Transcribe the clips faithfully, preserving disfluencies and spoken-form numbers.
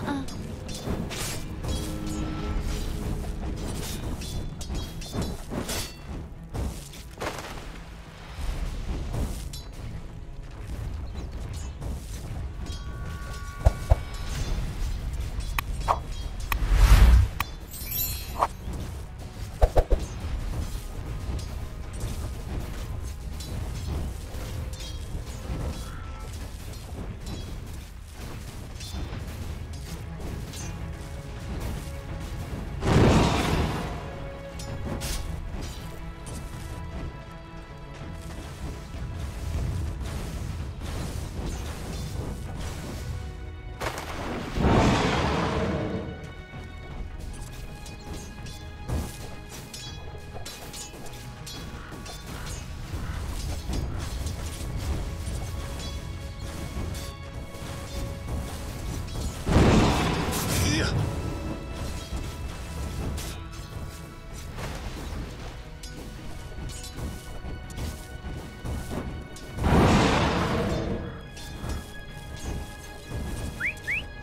nuh-uh.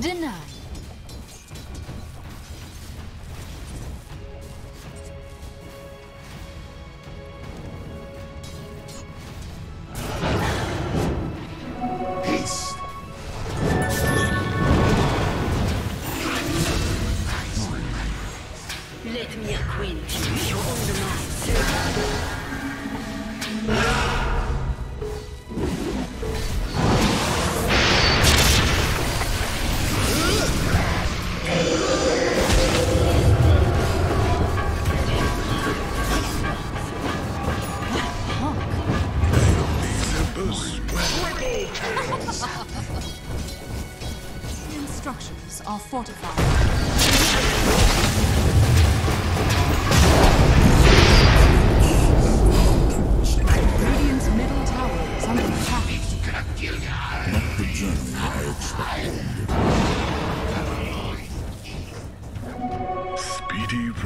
Denied.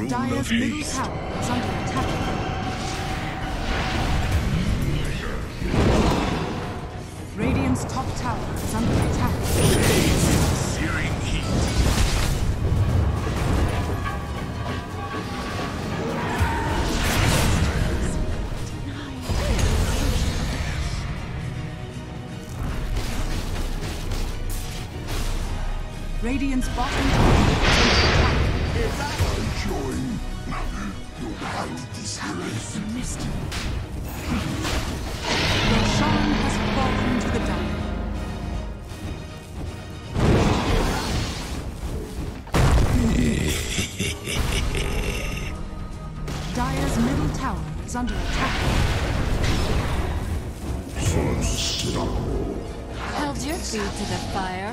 Dire's middle tower is under attack. Radiant's top tower is under attack. Searing heat. Radiant's bottom tower is under attack. Join Mother, your hand is yours. Your shine has fallen to the dark. Dire's middle tower is under attack. Held your feet to the fire.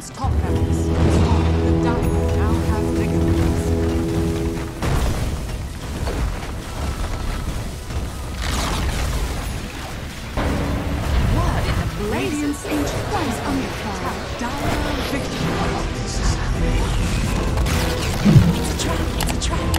Radiant's top barracks. The Dagger now has victories. Word in the Radiant's ancient ones under attack. Dire victory. It's a trap, it's a trap.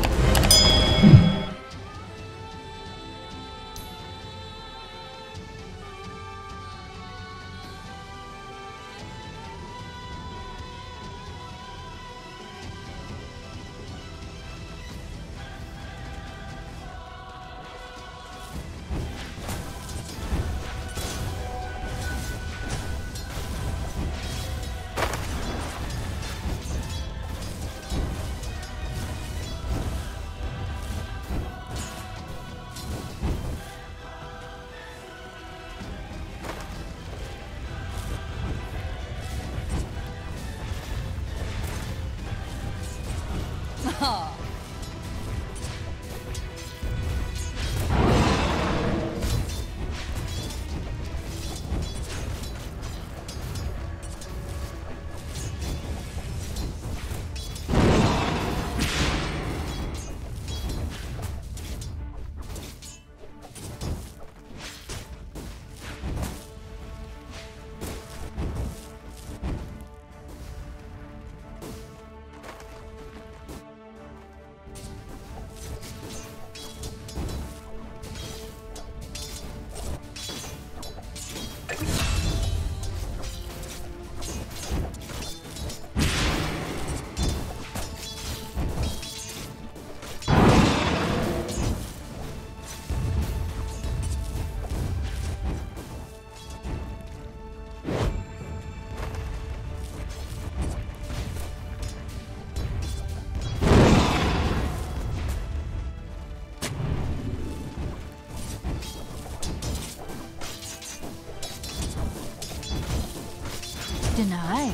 Denied.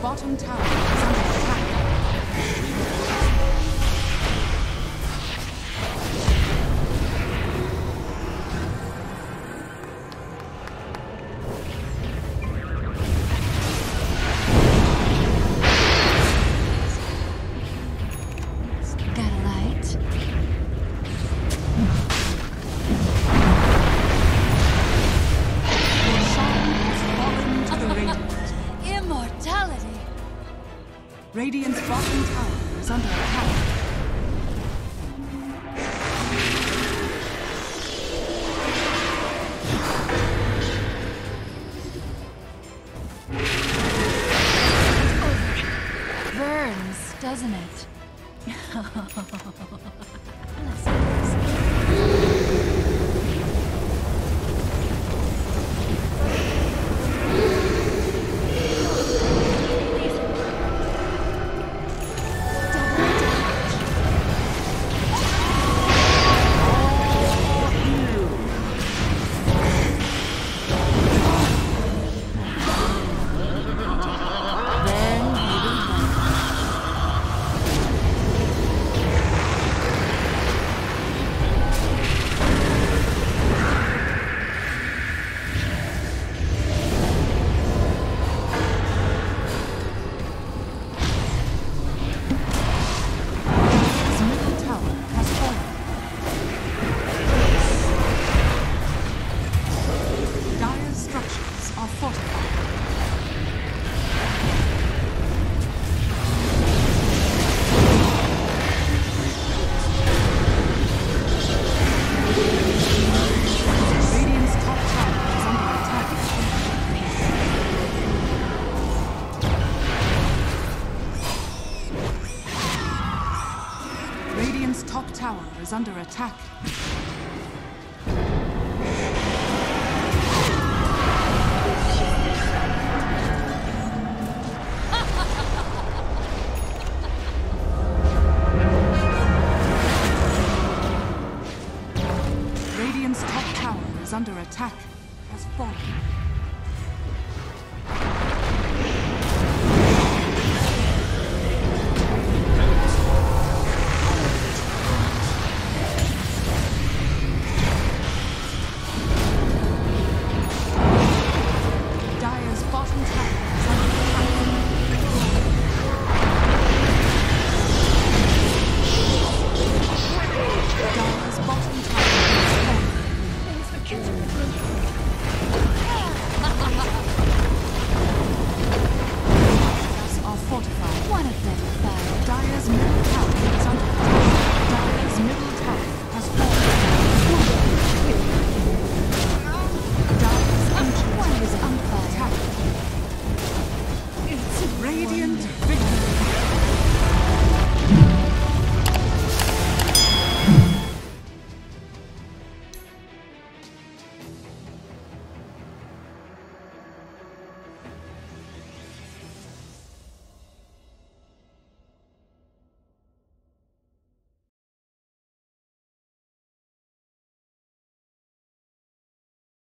Bottom tower is under attack. Got a light? Radiant's bottom tower is under attack. Doesn't it? Is under attack. Radiant's top tower is under attack, has fallen. Radiant.